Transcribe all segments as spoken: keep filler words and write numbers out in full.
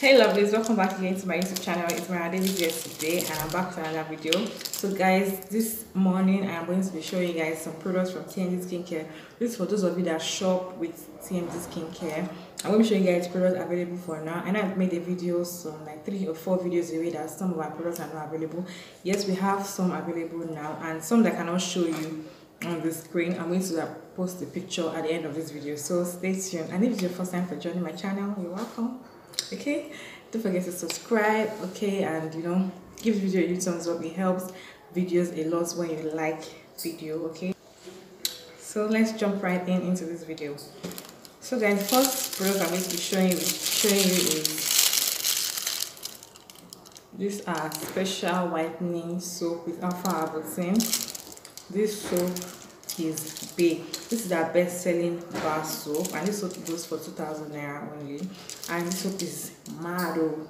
Hey lovelies, welcome back again to my YouTube channel. It's Maria Davids here today and I'm back with another video. So guys, this morning I'm going to be showing you guys some products from T M D Skincare. This is for those of you that shop with T M D Skincare. I'm going to be showing you guys products available for now, and I've made a video some like three or four videos away that some of our products are not available. Yes, we have some available now and some that I cannot show you on the screen. I'm going to post a picture at the end of this video, so stay tuned. And if it's your first time for joining my channel, you're welcome. Okay, don't forget to subscribe, okay, and you know, give the video a huge thumbs up. It helps videos a lot when you like video, okay. So let's jump right in into this video. So guys, first product I'm going to be showing you, showing you is these are special whitening soap with alpha avocin. This soap is big. This is our best-selling bar soap, and this soap goes for two thousand naira only. And this soap is Mado.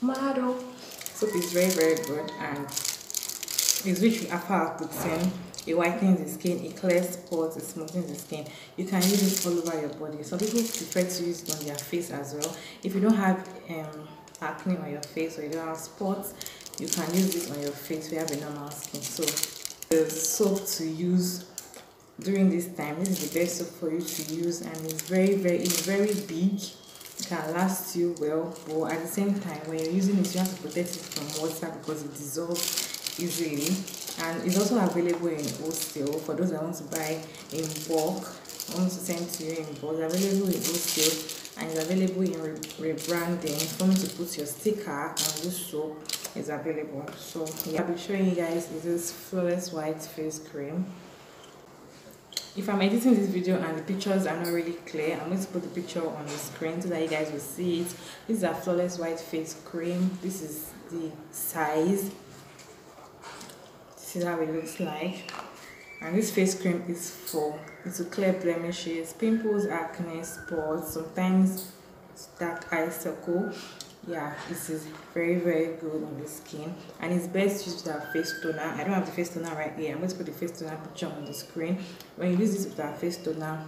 Mado. Soap is very, very good, and it's rich with alpha avocin. It whitens the skin, it clears pores, it smoothens the skin. You can use this all over your body. Some people prefer to use it on their face as well. If you don't have um, acne on your face or you don't have spots, you can use this on your face if you have a normal skin. So the soap to use during this time, this is the best soap for you to use, and it's very very it's very big. It can last you well, but at the same time when you're using it you have to protect it from water because it dissolves easily. And it's also available in wholesale for those that want to buy in bulk. I want to send to you in bulk. It's available in wholesale and it's available in re rebranding. If you want to put your sticker on this soap, it's available. So yeah, I'll be showing you guys this Flawless White Face Cream. If I'm editing this video and the pictures are not really clear, I'm going to put the picture on the screen so that you guys will see it. This is a Flawless White Face Cream. This is the size. This is how it looks like. And this face cream is for, it's to clear blemishes, pimples, acne, spots, sometimes dark eye circle. Yeah, this is very very good on the skin, and it's best used with our face toner. I don't have the face toner right here. I'm going to put the face toner picture on the screen. When you use this with our face toner,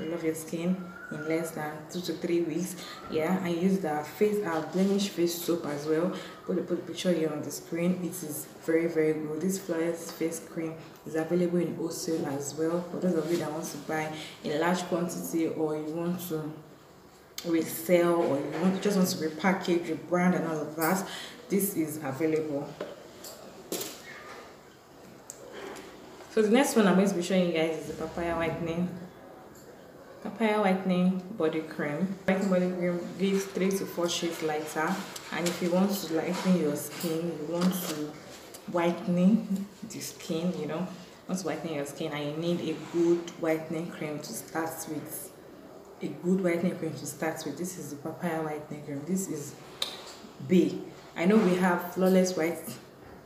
you love your skin in less than two to three weeks. Yeah, I use the face our blemish face soap as well. Put the, put the picture here on the screen. It is very very good. This Flawless Face Cream is available in wholesale as well for those of you that want to buy in large quantity, or you want to resell, or you want, just want to repackage, rebrand and all of that. This is available. So the next one I'm going to be showing you guys is the papaya whitening papaya whitening body cream. Whitening body cream gives three to four shades lighter, and if you want to lighten your skin, you want to whitening the skin, you know, want to whiten your skin, and you need a good whitening cream to start with. A good whitening cream to start with. This is the papaya whitening cream. This is big. I know we have flawless white,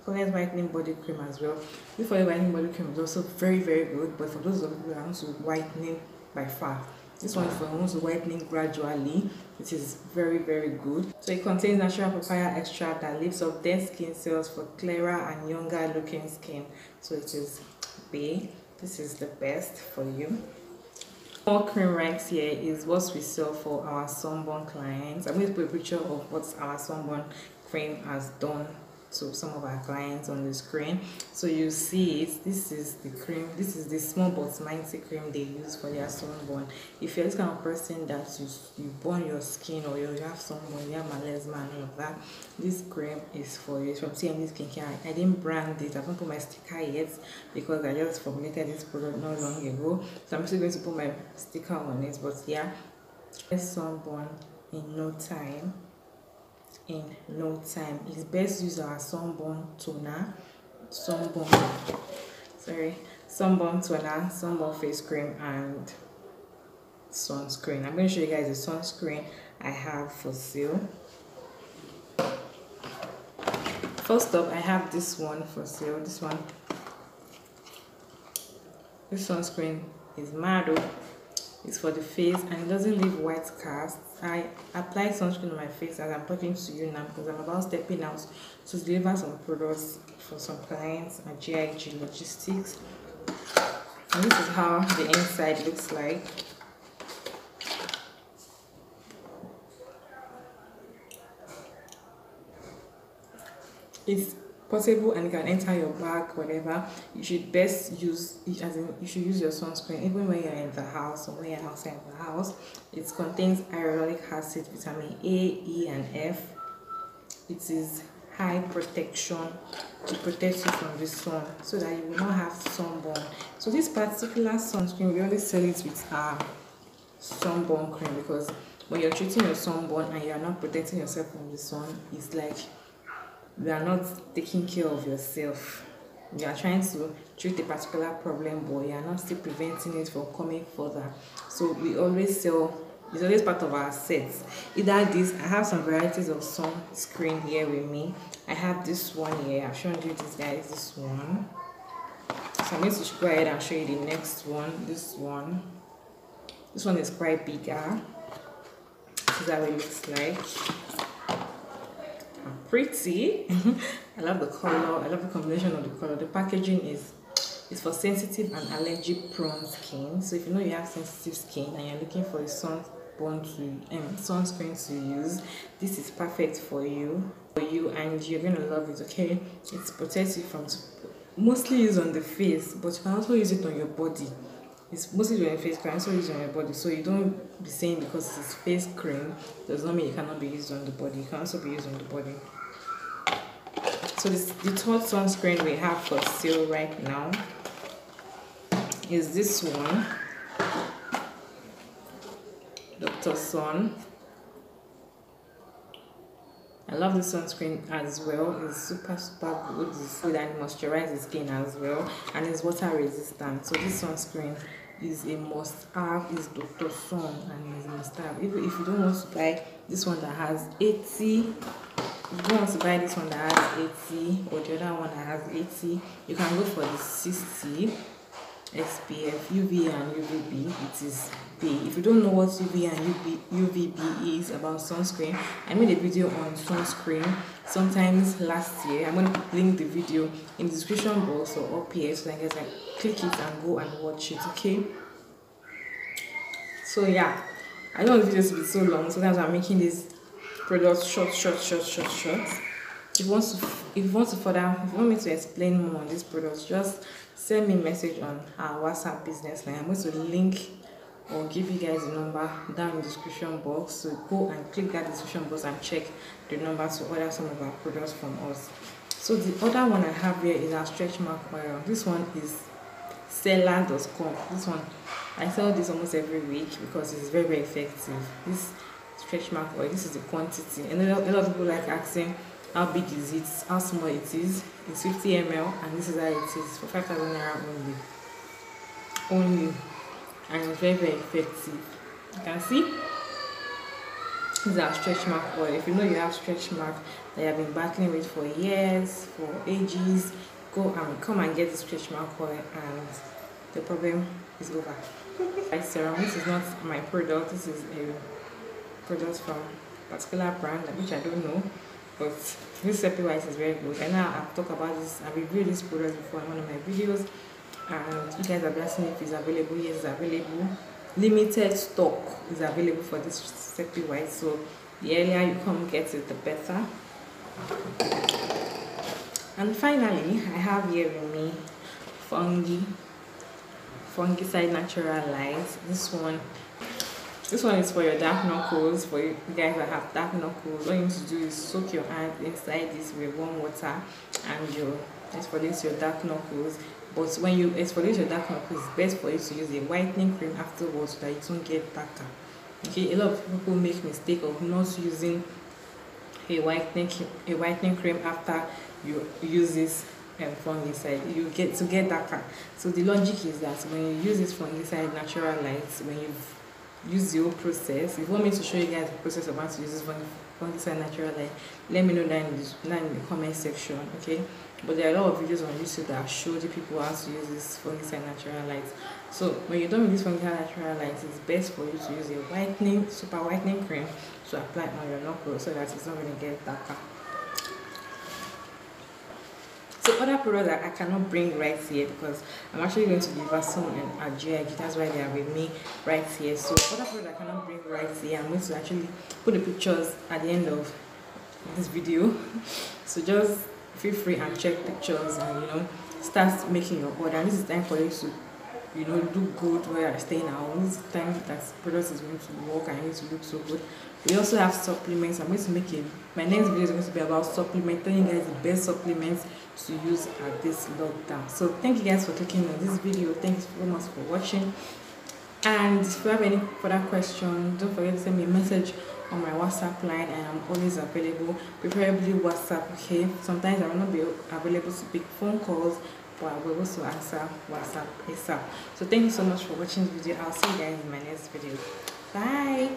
flawless whitening body cream as well. This flawless whitening body cream is also very very good, but for those of you who want to whitening by far, this one is for those who whitening gradually. It is very very good. So it contains natural papaya extract that lifts up dead skin cells for clearer and younger looking skin. So it is big. This is the best for you. More cream right here is what we sell for our sunburn clients. I'm going to put a picture of what our sunburn cream has done to some of our clients on the screen, so you see it. This is the cream. This is the small but mighty cream they use for their sunburn. If you're this kind of person that you, you burn your skin, or you have sunburn, you have melasma and all of that, this cream is for you. It's from T M D Skincare. I, I didn't brand it. I haven't put my sticker yet because I just formulated this product not long ago, so I'm still going to put my sticker on it. But yeah, sunburn in no time. In no time. It's best use our sunburn toner, sunburn sorry sunburn toner, sunburn face cream and sunscreen. I'm going to show you guys the sunscreen I have for sale. First up, I have this one for sale. This one, this sunscreen is Mado. It's for the face and it doesn't leave white cast. I apply sunscreen on my face as I'm talking to you now because I'm about stepping out to deliver some products for some clients at G I G Logistics. And this is how the inside looks like. it's portable and it can enter your bag, whatever. You should best use it as in, you should use your sunscreen even when you're in the house or when you're outside the house. It contains hyaluronic acid, vitamin A, E, and F. It is high protection to protect you from the sun so that you will not have sunburn. So this particular sunscreen, we only sell it with our sunburn cream, because when you're treating your sunburn and you are not protecting yourself from the sun, it's like you are not taking care of yourself. You are trying to treat a particular problem, but you are not still preventing it from coming further. So we always sell, it's always part of our sets. Either this, I have some varieties of sunscreen here with me. I have this one here. I've shown you this, guys, this one. So I'm going to go ahead and show you the next one. This one. This one is quite bigger. This is how it looks like. Pretty. I love the color. I love the combination of the color. The packaging is It's for sensitive and allergy-prone skin. So if you know you have sensitive skin and you're looking for a sunburn to um, sunscreen to use, this is perfect for you. For you, and you're gonna love it. Okay, it protects you from mostly used on the face, but you can also use it on your body. It's mostly on your face, you can also use it on your body. So you don't be saying because it's face cream does not mean it cannot be used on the body. It can also be used on the body. So this, the third sunscreen we have for sale right now is this one, Doctor Sun. I love this sunscreen as well. It's super super good. It's good and moisturizes skin as well, and it's water resistant. So this sunscreen is a must have. It's Doctor Sun and it's a must have. Even if you don't want to buy this one that has eighty. If you want to buy this one that has eighty or the other one that has eighty, you can go for the sixty S P F, U V A and U V B. It is big. If you don't know what U V A and U V B is about sunscreen, I made a video on sunscreen sometimes last year. I'm going to link the video in the description box or up here so that you guys can click it and go and watch it. Okay, so yeah, I don't want the videos to be so long, so that's why I'm making this products short, short, short, short, short. If you want to, if you want to further, if you want me to explain more on these products, just send me a message on our WhatsApp business line. I'm going to link or give you guys the number down in the description box. So go and click that description box and check the number to order some of our products from us. So the other one I have here is our stretch mark oil. This one is seller dot com. This one, I sell this almost every week because it's very, very effective. This stretch mark oil, this is the quantity, and a lot, a lot of people like asking how big is it, how small it is. It's fifty milliliters, and this is how it is for five thousand naira only only, and it's very, very effective. You can see this is our stretch mark oil. If you know you have stretch mark that you have been battling with for years, for ages, go and come and get the stretch mark oil and the problem is over. My serum, this is not my product, this is a products from a particular brand which I don't know, but this Sepi White is very good. And now I've talked about this, I've reviewed this product before in one of my videos, and you guys have asked me if it's available. Yes, it's available. Limited stock is available for this Sepi White, so the earlier you come get it, the better. And finally, I have here with me Fungi Fongicide Natural Light. This one This one is for your dark knuckles. For you guys that have dark knuckles, all you need to do is soak your hands inside this with warm water and you exfoliate your dark knuckles. But when you exfoliate your dark knuckles, it's best for you to use a whitening cream afterwards so that you don't get darker. Okay, a lot of people make mistake of not using a whitening a whitening cream after you use this um, fungicide. You get to get darker. So the logic is that when you use this fungicide natural light, when you use the whole process. If you want me to show you guys the process of how to use this fungicide natural light, let me know down in, the, down in the comment section, okay? But there are a lot of videos on YouTube that show the people how to use this fungicide natural light. So when you're done with this fungicide natural light, it's best for you to use a whitening, super whitening cream to apply on your knuckles so that it's not going to get darker. So other products that I cannot bring right here because I'm actually going to deliver some at G I G. That's why they are with me right here. So other products I cannot bring right here, I'm going to actually put the pictures at the end of this video. So just feel free and check pictures and, you know, start making your order. And this is time for you to, you know, do good while you're staying at home. This is time that product is going to work and it's going to look so good. We also have supplements. I'm going to make it. My next video is going to be about supplements, telling you guys the best supplements to use at this lockdown. So thank you guys for clicking on this video. Thanks so much for watching. And if you have any further questions, don't forget to send me a message on my WhatsApp line, and I'm always available, preferably WhatsApp, okay? Sometimes I will not be available to pick phone calls, but I will also answer WhatsApp ASAP. So thank you so much for watching this video. I'll see you guys in my next video. Bye!